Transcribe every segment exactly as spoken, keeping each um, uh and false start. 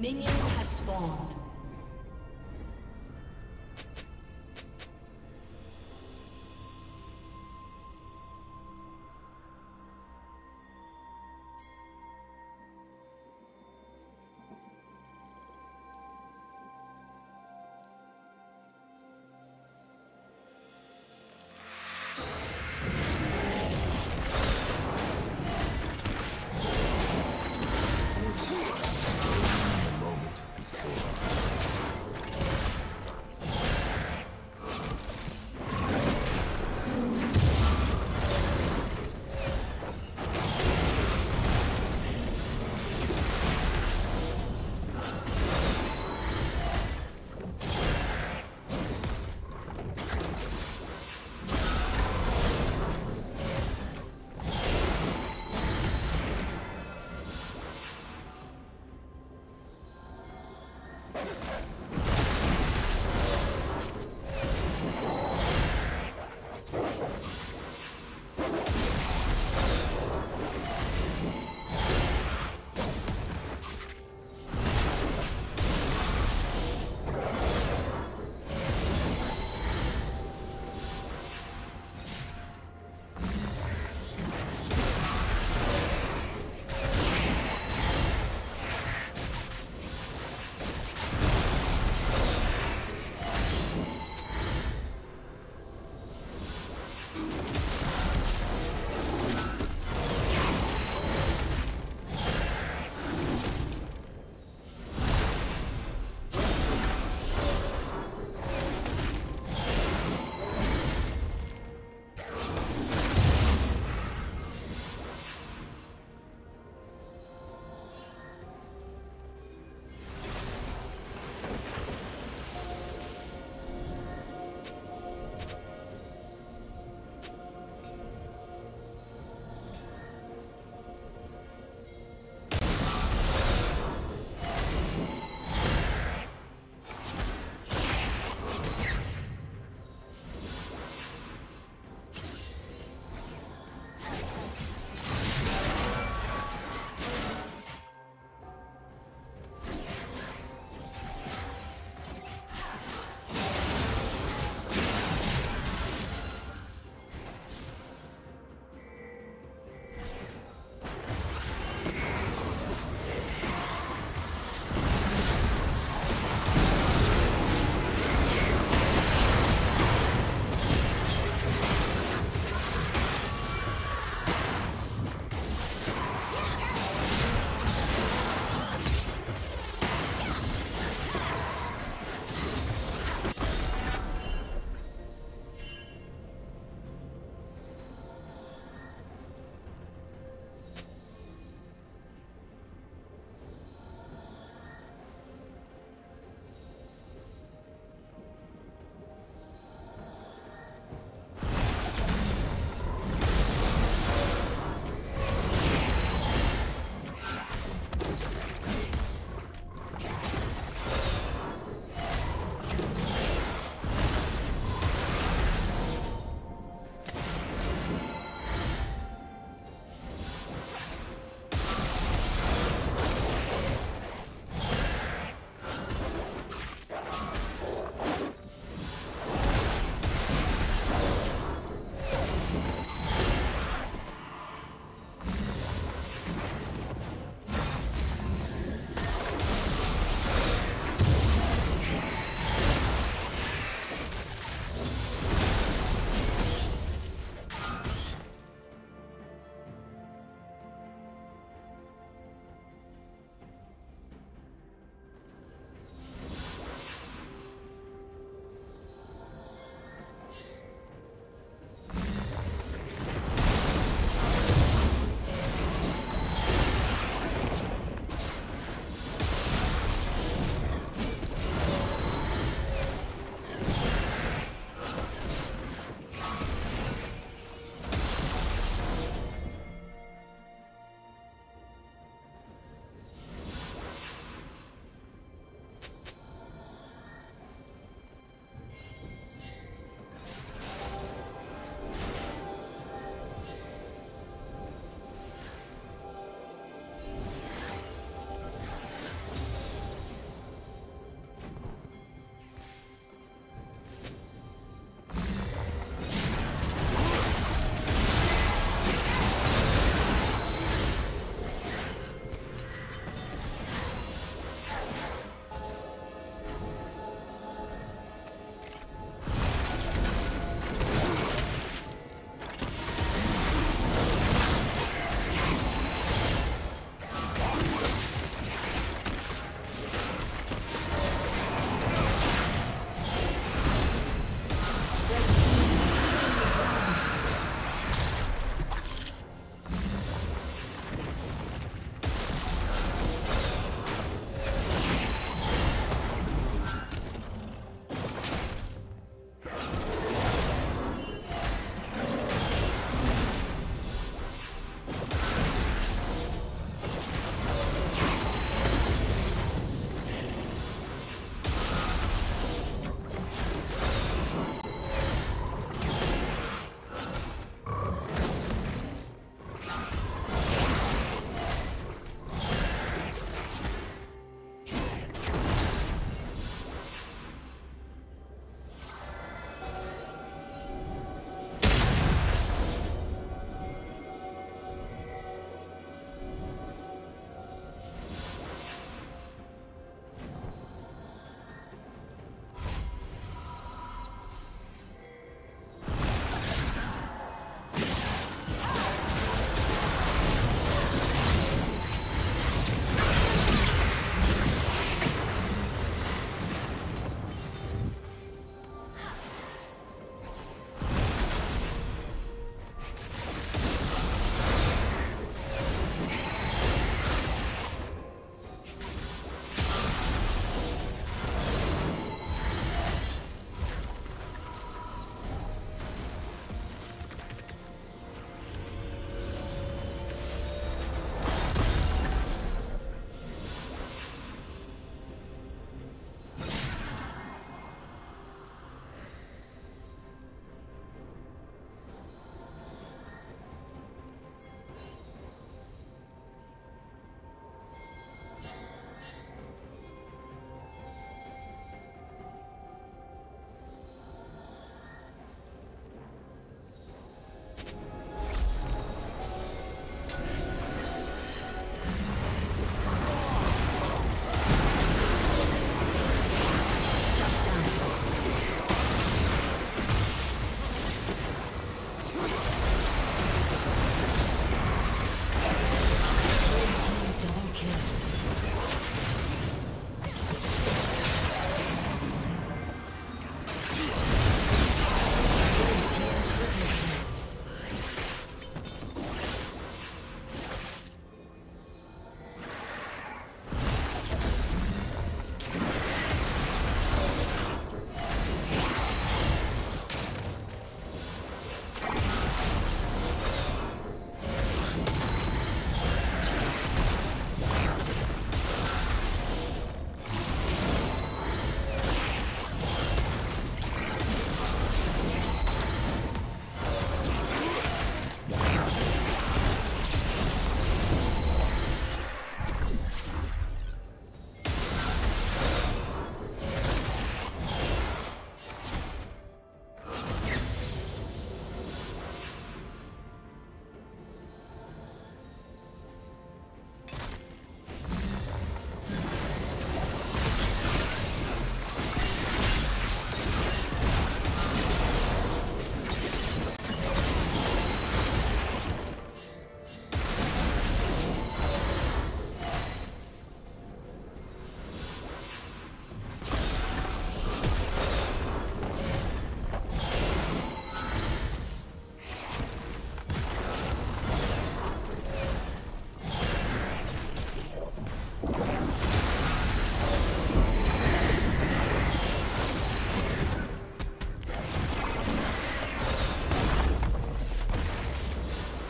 Minions have spawned.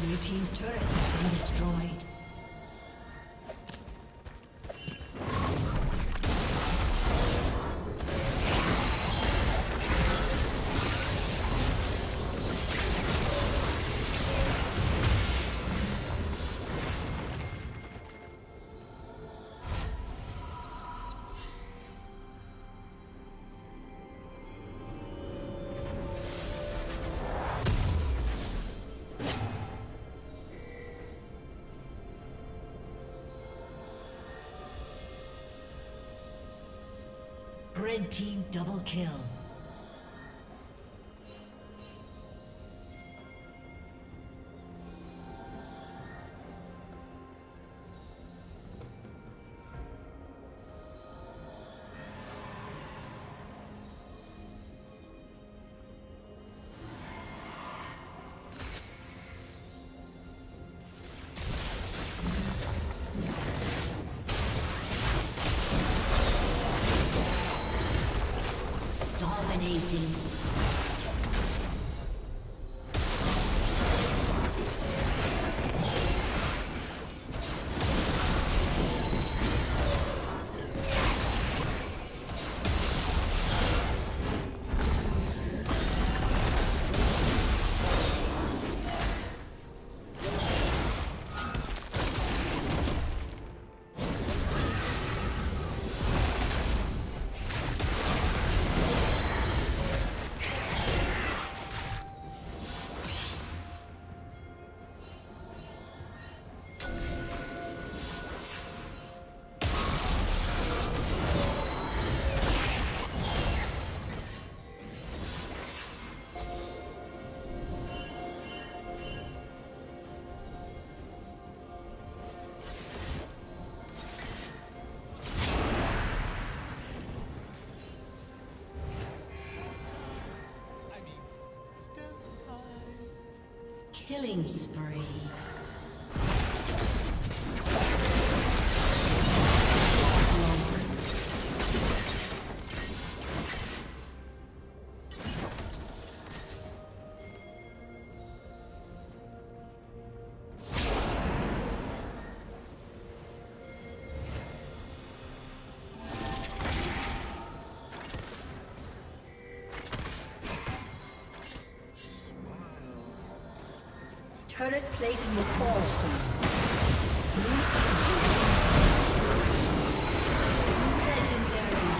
Blue team's turret has been destroyed. Red team double kill. Dominating. Killing spree. Turret plating will fall soon. Legendary.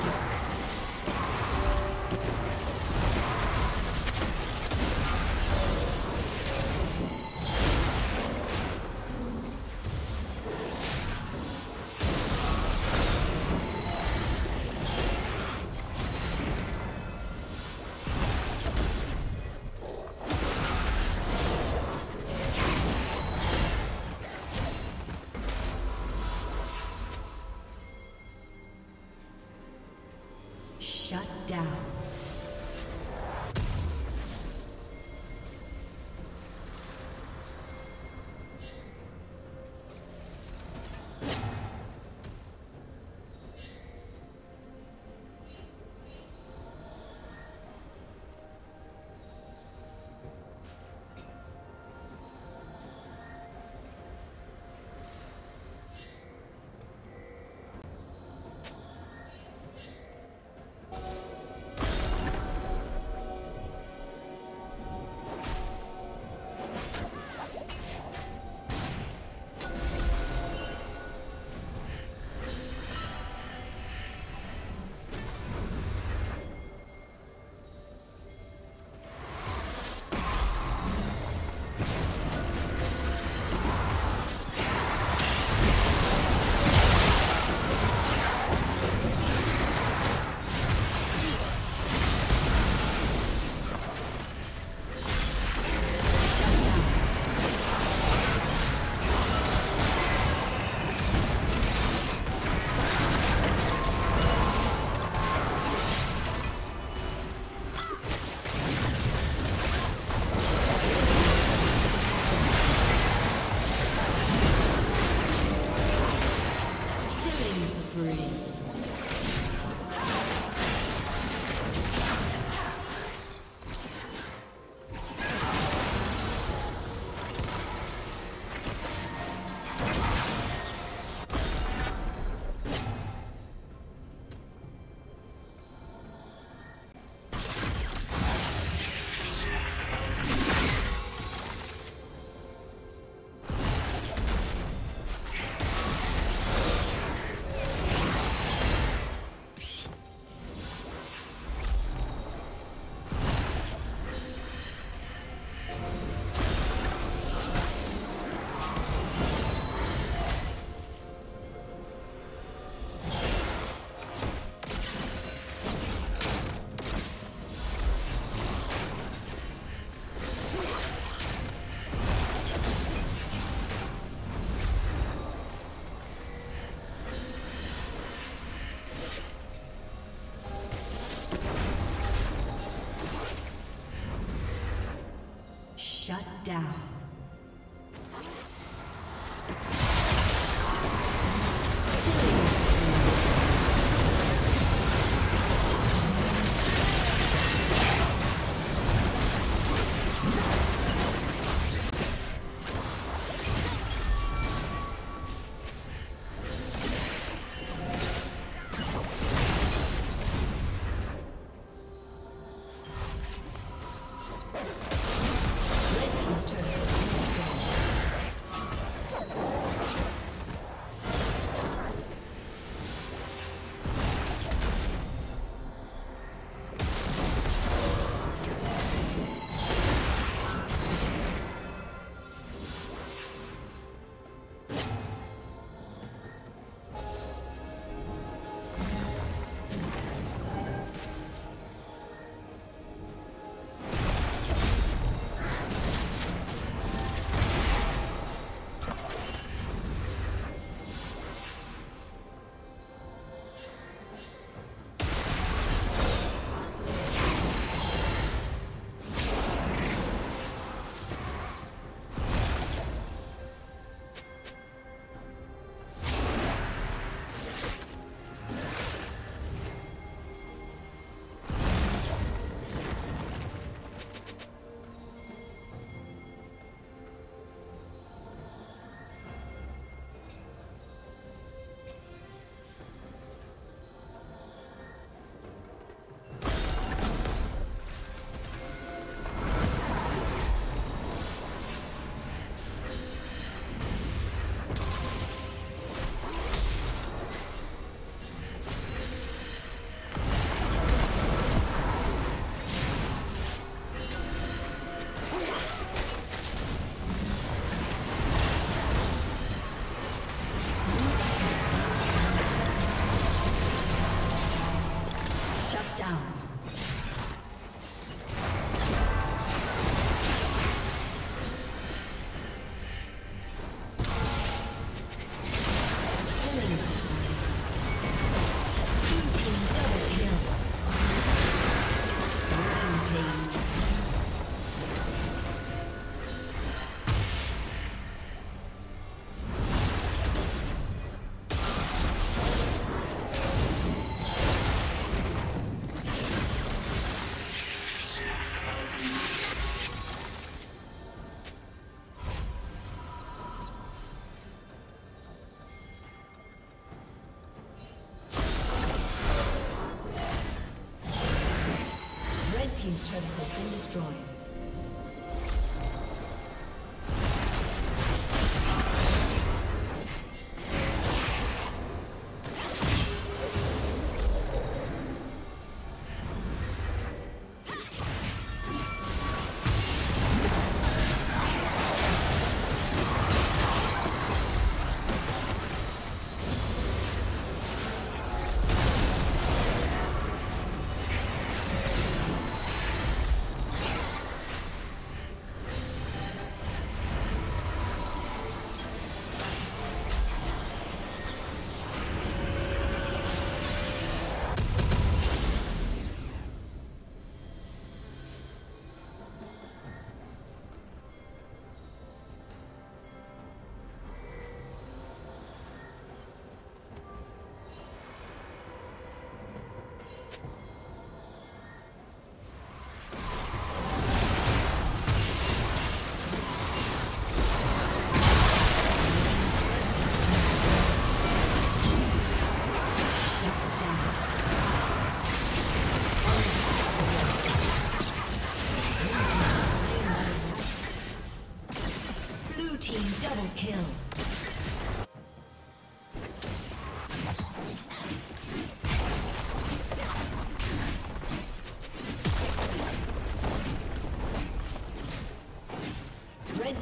Shut down. His turret has been destroyed.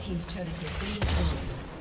Team's turret has been destroyed.